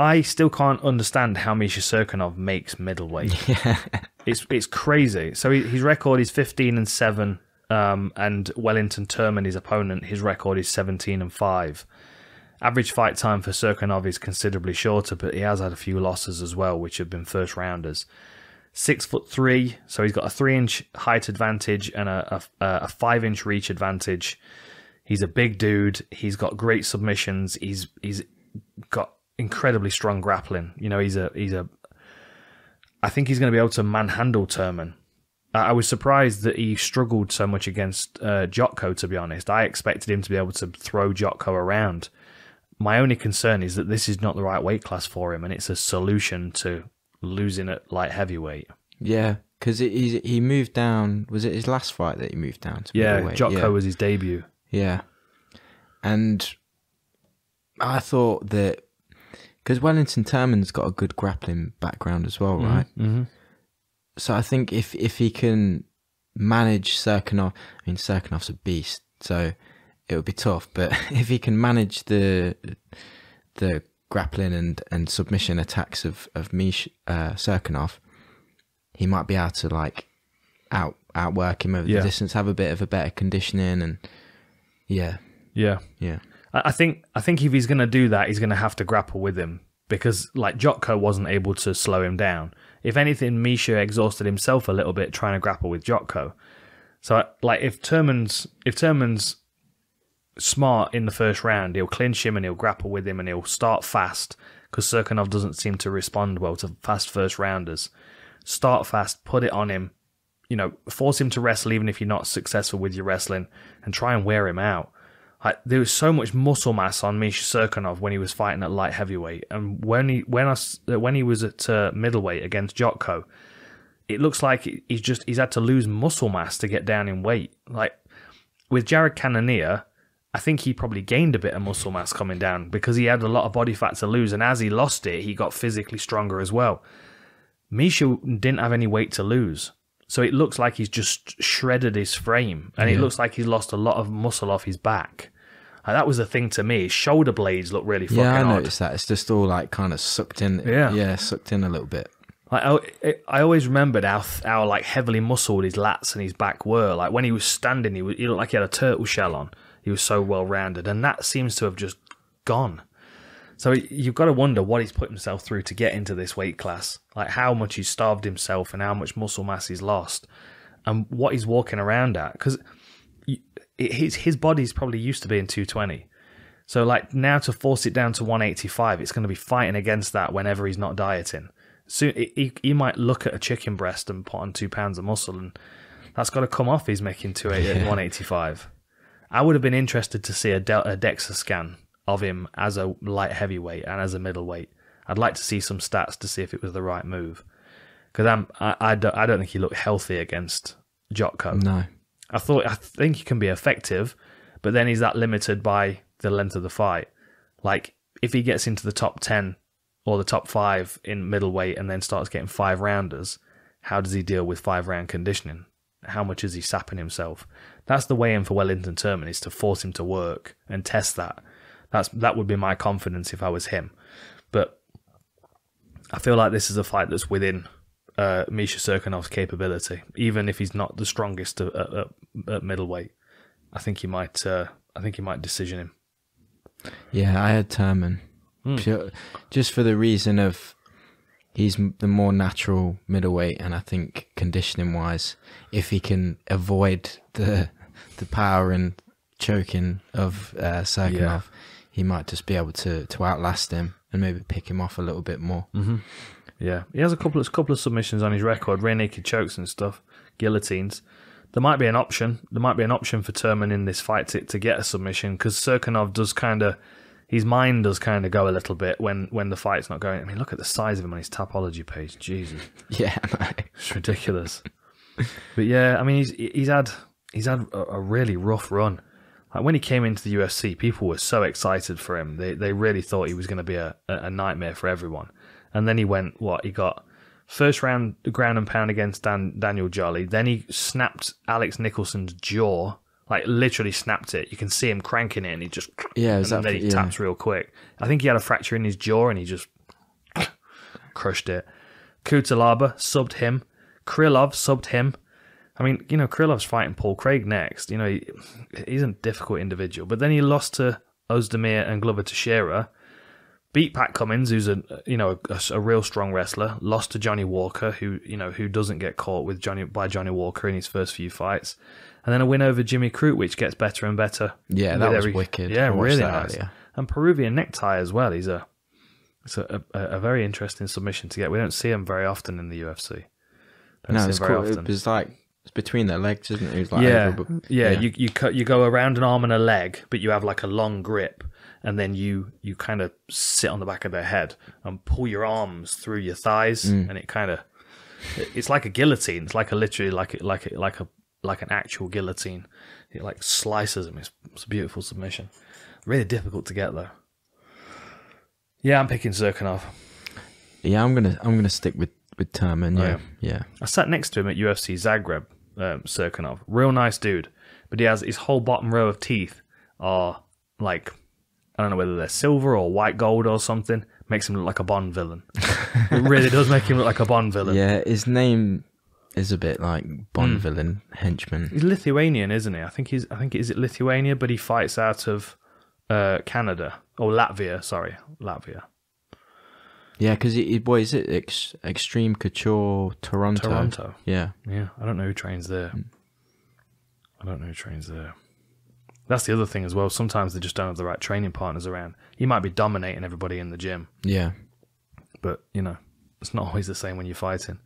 I still can't understand how Misha Cirkunov makes middleweight. Yeah. It's crazy. So his record is 15-7, and Wellington Turman, his opponent, his record is 17-5. Average fight time for Cirkunov is considerably shorter, but he has had a few losses as well, which have been first rounders. 6'3", so he's got a 3-inch height advantage and a 5-inch reach advantage. He's a big dude. He's got great submissions. He's got incredibly strong grappling. You know, he's a. I think he's going to be able to manhandle Turman. I was surprised that he struggled so much against Jotko, to be honest. I expected him to be able to throw Jotko around. My only concern is that this is not the right weight class for him, and it's a solution to losing at light heavyweight. Yeah, because he moved down. Was it his last fight that he moved down to middleweight? Jocko was his debut. Yeah, and I thought that because Wellington Turman's got a good grappling background as well, right? Mm-hmm. So I think if he can manage Cirkunov, I mean Cirkunov's a beast, so it would be tough, but if he can manage the grappling and submission attacks of Misha Cirkunov, he might be able to like outwork him over the distance, have a bit of a better conditioning, and yeah. I think if he's going to do that, he's going to have to grapple with him, because like Jotko wasn't able to slow him down. If anything, Misha exhausted himself a little bit trying to grapple with Jotko. So like if Turman's smart in the first round, he'll clinch him and he'll grapple with him and he'll start fast, because Cirkunov doesn't seem to respond well to fast first rounders. Start fast, put it on him, you know, force him to wrestle even if you're not successful with your wrestling, and try and wear him out. There was so much muscle mass on Misha Cirkunov when he was fighting at light heavyweight, and when he was at middleweight against Jotko, it looks like he's had to lose muscle mass to get down in weight. Like with Jared Cannonier, I think he probably gained a bit of muscle mass coming down because he had a lot of body fat to lose, and as he lost it, he got physically stronger as well. Misha didn't have any weight to lose, so it looks like he's just shredded his frame, and it looks like he's lost a lot of muscle off his back. And that was the thing to me. His shoulder blades look really fucking odd. Yeah, I noticed that. It's just all like kind of sucked in. Yeah, sucked in a little bit. Like, I always remembered how like heavily muscled his lats and his back were. Like when he was standing, he looked like he had a turtle shell on. He was so well-rounded, and that seems to have just gone. So you've got to wonder what he's put himself through to get into this weight class, like how much he's starved himself and how much muscle mass he's lost and what he's walking around at, because his body's probably used to being 220. So like now to force it down to 185, it's going to be fighting against that whenever he's not dieting. Soon he might look at a chicken breast and put on 2 pounds of muscle, and that's got to come off. He's making 280 and 185. I would have been interested to see a DEXA scan of him as a light heavyweight and as a middleweight. I'd like to see some stats to see if it was the right move, because I don't think he looked healthy against Jotko. No, I think he can be effective, but then he's that limited by the length of the fight. Like if he gets into the top 10 or the top 5 in middleweight and then starts getting 5 rounders, how does he deal with 5-round conditioning? How much is he sapping himself? That's the way in for Wellington Turman, is to force him to work and test that. That would be my confidence if I was him. But I feel like this is a fight that's within Misha Cirkunov's capability, even if he's not the strongest at middleweight. I think he might decision him. Yeah, I had Turman just for the reason of he's the more natural middleweight, and I think conditioning wise, if he can avoid the power and choking of Cirkunov, he might just be able to outlast him and maybe pick him off a little bit more. Mm-hmm. Yeah, he has a couple of submissions on his record, rear naked chokes and stuff, guillotines. There might be an option. There might be an option for Turman in this fight to get a submission, because Cirkunov does kind of, his mind does kind of go a little bit when the fight's not going. I mean, look at the size of him on his Tapology page. Jesus. Yeah, it's ridiculous. But yeah, I mean, he's had a really rough run. Like when he came into the UFC, people were so excited for him. They really thought he was going to be a nightmare for everyone. And then he went, he got first round ground and pound against Daniel Jolly. Then he snapped Alex Nicholson's jaw, like literally snapped it. You can see him cranking it, and he just taps real quick. I think he had a fracture in his jaw, and he just crushed it. Kutelaba subbed him. Krylov subbed him. I mean, you know, Krylov's fighting Paul Craig next. You know, he's a difficult individual. But then he lost to Ozdemir and Glover Teixeira. Beat Pat Cummins, who's a real strong wrestler. Lost to Johnny Walker, who doesn't get caught with Johnny Walker in his first few fights. And then a win over Jimmy Crute, which gets better and better. Yeah, that was wicked. Yeah, really nice. Earlier. And Peruvian necktie as well. It's a very interesting submission to get. We don't see him very often in the UFC. No, it's cool. It's like it's between their legs, isn't it? It was like You go around an arm and a leg, but you have like a long grip, and then you kind of sit on the back of their head and pull your arms through your thighs, and it kind of it's like a guillotine. It's like a literally like an actual guillotine. It like slices them. It's a beautiful submission. Really difficult to get though. Yeah, I'm picking Cirkunov. Yeah, I'm gonna stick with Turman. Yeah. Oh, yeah, I sat next to him at UFC Zagreb. Cirkunov, real nice dude, but he has his whole bottom row of teeth are like I don't know whether they're silver or white gold or something. Makes him look like a Bond villain. It really does make him look like a Bond villain. Yeah, his name is a bit like Bond villain henchman. He's Lithuanian, isn't he? I think it is Lithuania, but he fights out of Canada. Or Latvia, sorry. Latvia. Yeah, because what is it? Extreme Couture Toronto. Yeah. Yeah, I don't know who trains there. That's the other thing as well. Sometimes they just don't have the right training partners around. You might be dominating everybody in the gym. Yeah. But, you know, it's not always the same when you're fighting.